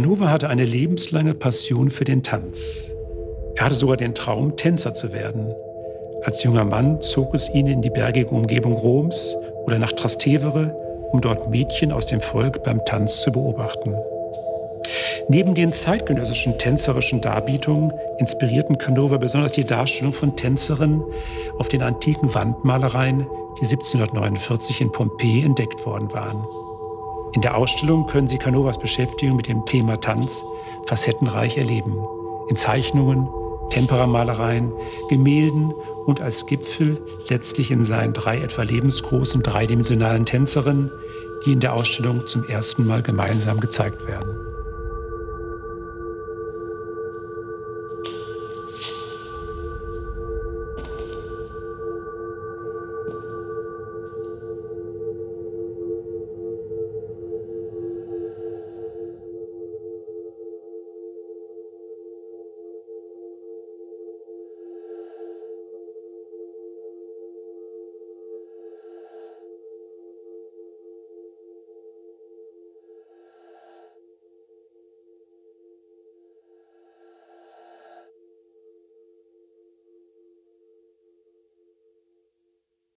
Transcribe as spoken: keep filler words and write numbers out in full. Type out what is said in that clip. Canova hatte eine lebenslange Passion für den Tanz. Er hatte sogar den Traum, Tänzer zu werden. Als junger Mann zog es ihn in die bergige Umgebung Roms oder nach Trastevere, um dort Mädchen aus dem Volk beim Tanz zu beobachten. Neben den zeitgenössischen tänzerischen Darbietungen inspirierten Canova besonders die Darstellung von Tänzerinnen auf den antiken Wandmalereien, die siebzehnhundertneunundvierzig in Pompeji entdeckt worden waren. In der Ausstellung können Sie Canovas Beschäftigung mit dem Thema Tanz facettenreich erleben. In Zeichnungen, Temperamalereien, Gemälden und als Gipfel letztlich in seinen drei etwa lebensgroßen dreidimensionalen Tänzerinnen, die in der Ausstellung zum ersten Mal gemeinsam gezeigt werden.